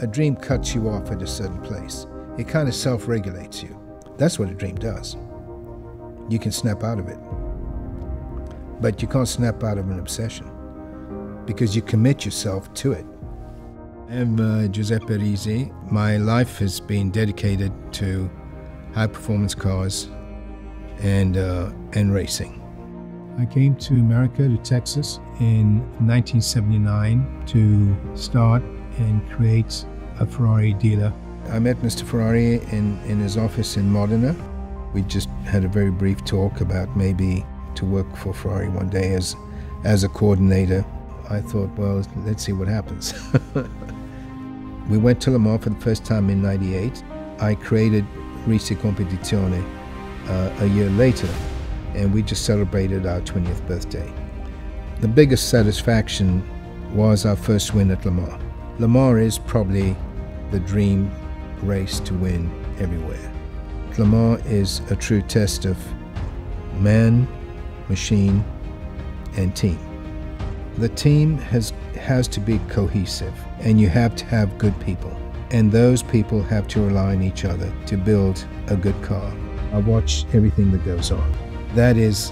A dream cuts you off at a certain place. It kind of self-regulates you. That's what a dream does. You can snap out of it. But you can't snap out of an obsession because you commit yourself to it. I'm Giuseppe Risi. My life has been dedicated to high-performance cars and racing. I came to America, to Texas, in 1979 to start and create a Ferrari dealer. I met Mr. Ferrari in his office in Modena. We just had a very brief talk about maybe to work for Ferrari one day as a coordinator. I thought, well, let's see what happens. We went to Le Mans for the first time in '98. I created Risi Competizione a year later, and we just celebrated our 20th birthday. The biggest satisfaction was our first win at Le Mans. Le Mans is probably the dream race to win everywhere. Le Mans is a true test of man, machine, and team. The team has to be cohesive, and you have to have good people. And those people have to rely on each other to build a good car. I watch everything that goes on. That is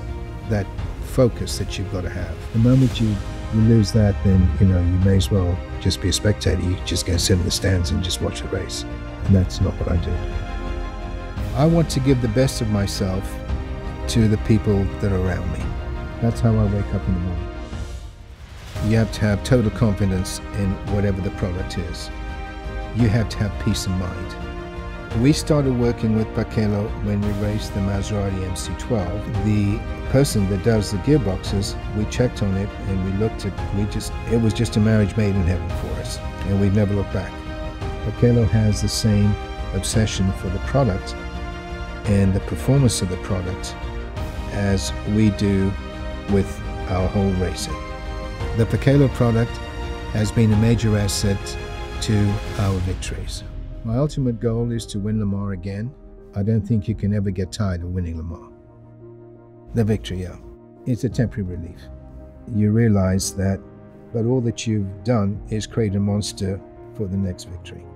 that focus that you've got to have. The moment you lose that, then you may as well just be a spectator. You're just going to sit in the stands and just watch the race. And that's not what I do. I want to give the best of myself to the people that are around me. That's how I wake up in the morning. You have to have total confidence in whatever the product is. You have to have peace of mind. We started working with Pakelo when we raced the Maserati MC12. The person that does the gearboxes, we checked on it and we looked at, it was just a marriage made in heaven for us, and we've never looked back. Pakelo has the same obsession for the product and the performance of the product as we do with our whole racing. The Pakelo product has been a major asset to our victories. My ultimate goal is to win Le Mans again. I don't think you can ever get tired of winning Le Mans. The victory, yeah. It's a temporary relief. You realize that, but all that you've done is create a monster for the next victory.